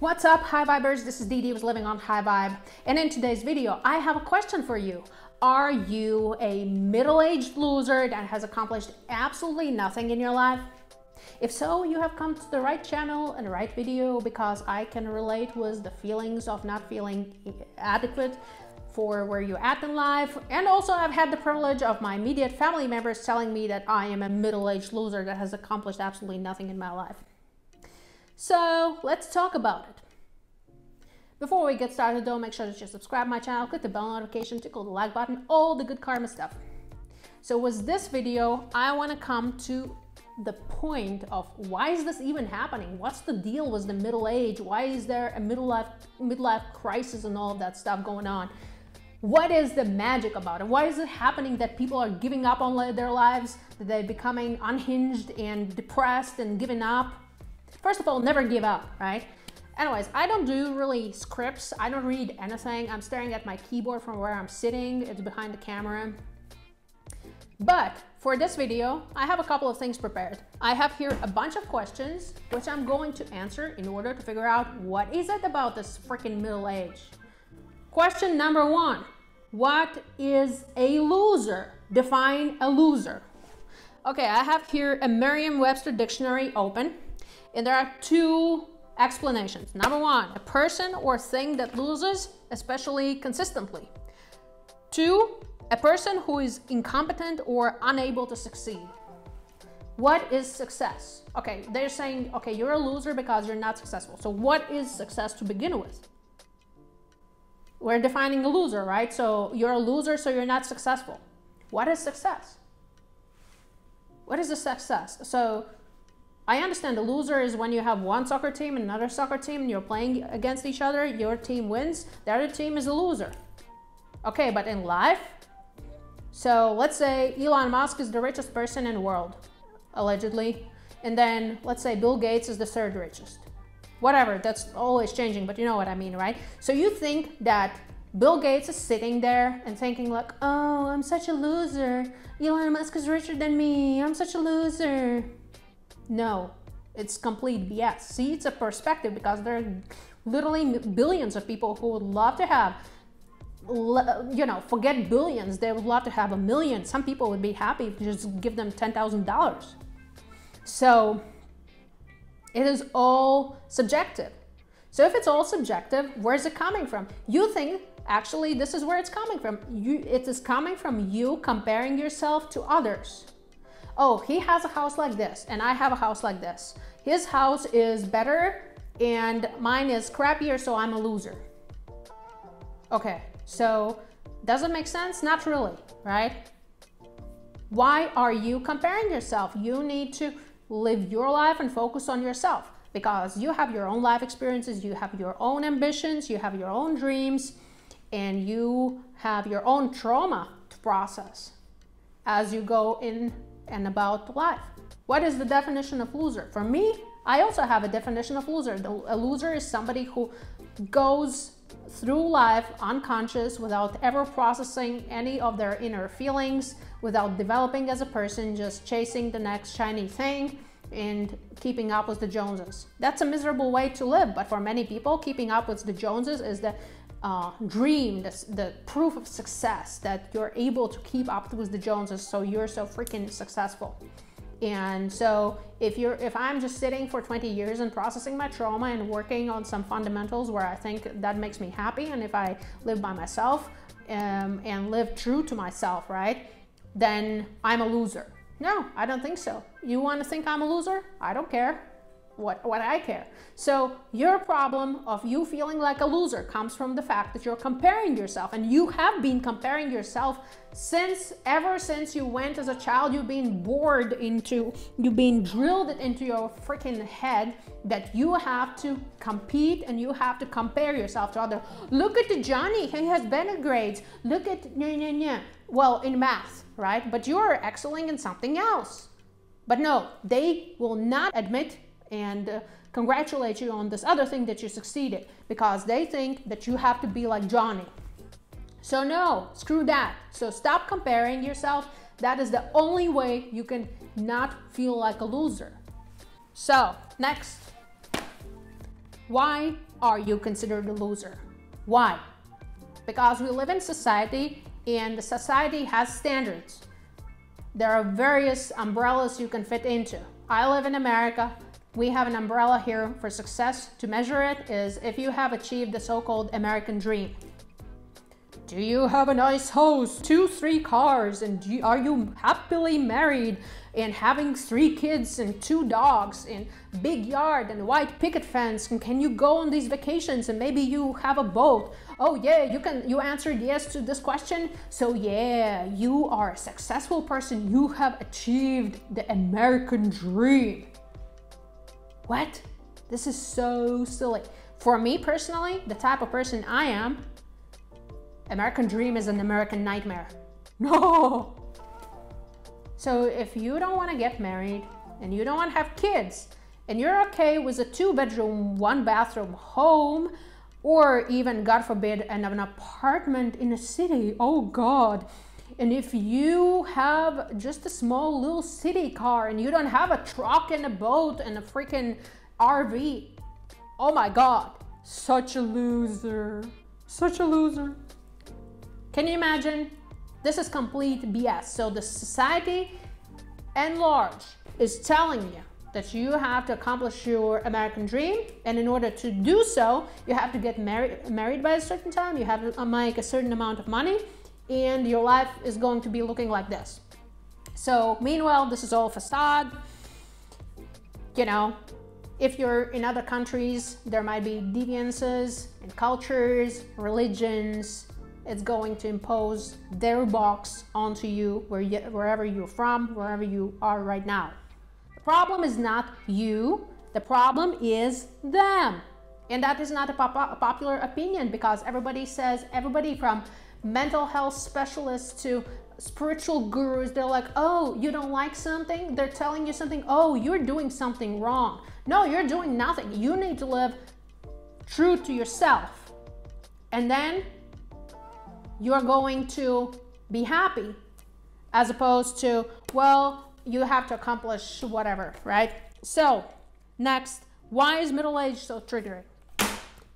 What's up, High Vibers? This is Dee Dee with Living on High Vibe. And in today's video, I have a question for you. Are you a middle-aged loser that has accomplished absolutely nothing in your life? If so, you have come to the right channel and the right video, because I can relate with the feelings of not feeling adequate for where you're at in life. And also, I've had the privilege of my immediate family members telling me that I am a middle-aged loser that has accomplished absolutely nothing in my life. So let's talk about it. Before we get started though, make sure that you subscribe to my channel, click the bell notification, tickle the like button, all the good karma stuff. So with this video, I want to come to the point of why is this even happening? What's the deal with the middle age? Why is there a midlife crisis and all of that stuff going on? What is the magic about it? Why is it happening that people are giving up on their lives, that they're becoming unhinged and depressed and giving up? First of all, never give up, right? Anyways, I don't do really scripts. I don't read anything. I'm staring at my keyboard from where I'm sitting. It's behind the camera. But for this video, I have a couple of things prepared. I have here a bunch of questions, which I'm going to answer in order to figure out what is it about this freaking middle age. Question number one, what is a loser? Define a loser. Okay, I have here a Merriam-Webster dictionary open, and there are two explanations. Number one, a person or thing that loses, especially consistently. Two, a person who is incompetent or unable to succeed. What is success? Okay, they're saying, okay, you're a loser because you're not successful. So what is success to begin with? We're defining a loser, right? So you're a loser, so you're not successful. What is success? What is a success? So I understand a loser is when you have one soccer team and another soccer team and you're playing against each other, your team wins, the other team is a loser. Okay, but in life, so let's say Elon Musk is the richest person in the world, allegedly, and then let's say Bill Gates is the third richest. Whatever, that's always changing, but you know what I mean, right? So you think that Bill Gates is sitting there and thinking like, oh, I'm such a loser. Elon Musk is richer than me. I'm such a loser. No, it's complete BS. See, it's a perspective, because there are literally billions of people who would love to have, you know, forget billions. They would love to have a million. Some people would be happy if you just give them $10,000. So it is all subjective. So if it's all subjective, where's it coming from? You think, actually, this is where it's coming from. It is coming from you comparing yourself to others. Oh, he has a house like this and I have a house like this. His house is better and mine is crappier, so I'm a loser. Okay, so does it make sense? Not really, right? Why are you comparing yourself? You need to live your life and focus on yourself, because you have your own life experiences, you have your own ambitions, you have your own dreams, and you have your own trauma to process as you go in and about life. What is the definition of loser? For me, I also have a definition of loser. A loser is somebody who goes through life unconscious, without ever processing any of their inner feelings, without developing as a person, just chasing the next shiny thing and keeping up with the Joneses. That's a miserable way to live, but for many people, keeping up with the Joneses is the dream, the proof of success, that you're able to keep up with the Joneses, so you're so freaking successful. And so if I'm just sitting for 20 years and processing my trauma and working on some fundamentals where I think that makes me happy, and if I live by myself and live true to myself, right, then I'm a loser. No, I don't think so. You want to think I'm a loser? I don't care. What I care. So your problem of you feeling like a loser comes from the fact that you're comparing yourself, and you have been comparing yourself ever since you went as a child. You've been drilled into your freaking head that you have to compete and you have to compare yourself to others. Look at the Johnny, he has better grades. Look at well, in math, right? But you are excelling in something else. But no, they will not admit and congratulate you on this other thing that you succeeded, because they think that you have to be like Johnny. So no, screw that. So stop comparing yourself. That is the only way you can not feel like a loser. So next, why are you considered a loser? Why? Because we live in society, and society has standards. There are various umbrellas you can fit into. I live in America. We have an umbrella here for success. To measure it is if you have achieved the so-called American dream. Do you have a nice house, 2-3 cars, and are you happily married and having 3 kids and 2 dogs and big yard and white picket fence? And can you go on these vacations and maybe you have a boat? Oh yeah, you answered yes to this question. So yeah, you are a successful person. You have achieved the American dream. What? This is so silly. For me personally, the type of person I am, American dream is an American nightmare. No! So if you don't want to get married and you don't want to have kids and you're okay with a 2-bedroom, 1-bathroom home, or even, God forbid, an apartment in a city, oh God. And if you have just a small little city car and you don't have a truck and a boat and a freaking RV, oh my God, such a loser, such a loser. Can you imagine? This is complete BS. So the society at large is telling you that you have to accomplish your American dream, and in order to do so, you have to get married by a certain time, you have to make a certain amount of money, and your life is going to be looking like this. So meanwhile, this is all facade. You know, if you're in other countries, there might be deviances and cultures, religions. It's going to impose their box onto you, wherever you're from, wherever you are right now. The problem is not you, the problem is them. And that is not a popular opinion, because everybody says, everybody from mental health specialists to spiritual gurus, they're like, oh, you don't like something? They're telling you something, oh, you're doing something wrong. No, you're doing nothing. You need to live true to yourself. And then you're going to be happy, as opposed to, well, you have to accomplish whatever, right? So next, why is middle age so triggering?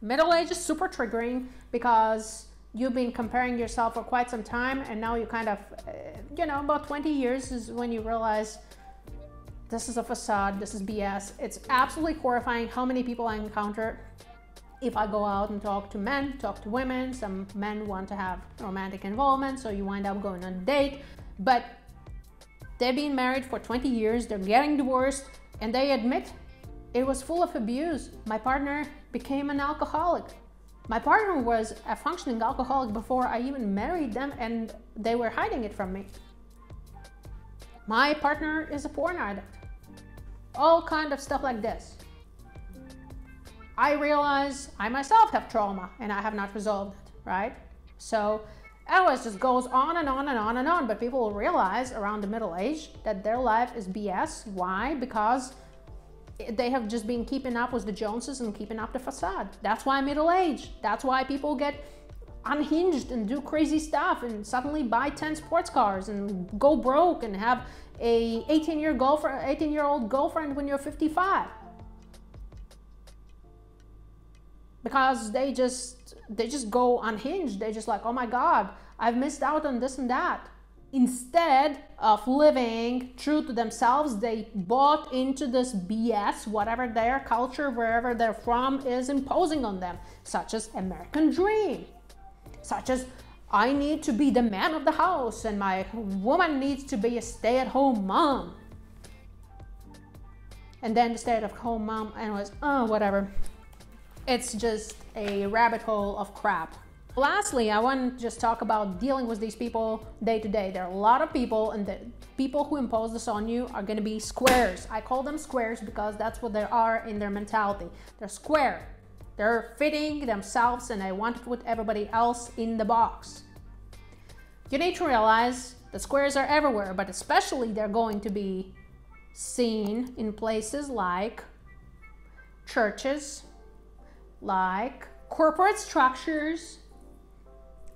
Middle age is super triggering because you've been comparing yourself for quite some time, and now you kind of, you know, about 20 years is when you realize this is a facade, this is BS. It's absolutely horrifying how many people I encounter. If I go out and talk to men, talk to women, some men want to have romantic involvement, so you wind up going on a date, but they've been married for 20 years, they're getting divorced, and they admit it was full of abuse. My partner became an alcoholic. My partner was a functioning alcoholic before I even married them, and they were hiding it from me. My partner is a porn addict. All kind of stuff like this. I realize I myself have trauma and I have not resolved it, right? So it just goes on and on and on and on, but people will realize around the middle age that their life is BS. Why? Because they have just been keeping up with the Joneses and keeping up the facade. That's why middle age. That's why people get unhinged and do crazy stuff and suddenly buy 10 sports cars and go broke and have a 18-year-old girlfriend when you're 55. Because they just go unhinged. They're just like, oh my God, I've missed out on this and that. Instead of living true to themselves, they bought into this BS, whatever their culture, wherever they're from, is imposing on them, such as American dream, such as I need to be the man of the house and my woman needs to be a stay-at-home mom. And then the stay-at-home mom, and was, oh, whatever. It's just a rabbit hole of crap. Lastly, I want to just talk about dealing with these people day to day. There are a lot of people, and the people who impose this on you are going to be squares. I call them squares because that's what they are in their mentality. They're square. They're fitting themselves, and they want to put everybody else in the box. You need to realize the squares are everywhere, but especially they're going to be seen in places like churches, like corporate structures,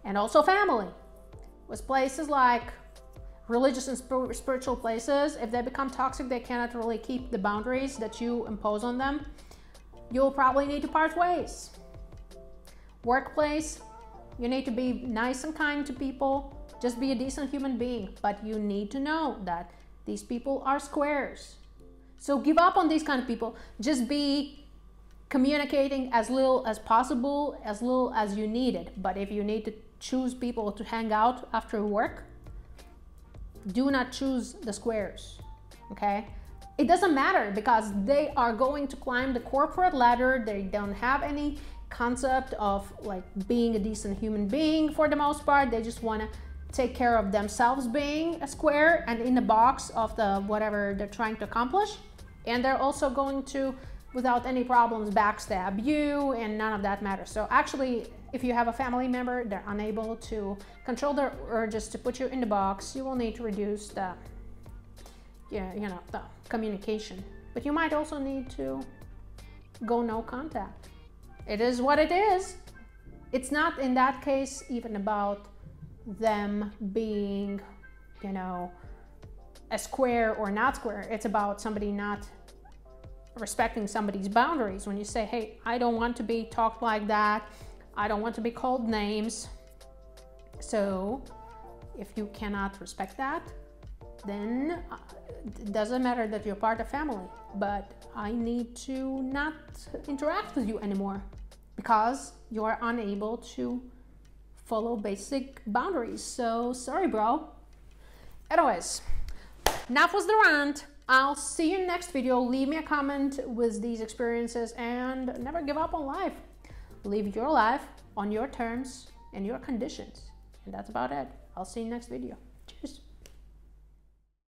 and also family. With places like religious and spiritual places, if they become toxic, they cannot really keep the boundaries that you impose on them. you'll probably need to part ways. Workplace, you need to be nice and kind to people. Just be a decent human being, but you need to know that these people are squares. So give up on these kind of people. Just be communicating as little as possible, as little as you need it. But if you need to choose people to hang out after work, do not choose the squares, okay? It doesn't matter because they are going to climb the corporate ladder. They don't have any concept of like being a decent human being for the most part. They just want to take care of themselves being a square and in the box of the whatever they're trying to accomplish. And they're also going to, without any problems, backstab you, and none of that matters. So actually, if you have a family member, they're unable to control their urges to put you in the box, you will need to reduce the, the communication. But you might also need to go no contact. It is what it is. It's not in that case even about them being, a square or not square. It's about somebody not respecting somebody's boundaries. When you say, hey, I don't want to be talked like that. I don't want to be called names. So if you cannot respect that, then it doesn't matter that you're part of family, but I need to not interact with you anymore because you are unable to follow basic boundaries. So sorry, bro. Anyways, enough was the rant. I'll see you in the next video. Leave me a comment with these experiences and never give up on life. Live your life on your terms and your conditions. And that's about it. I'll see you next video.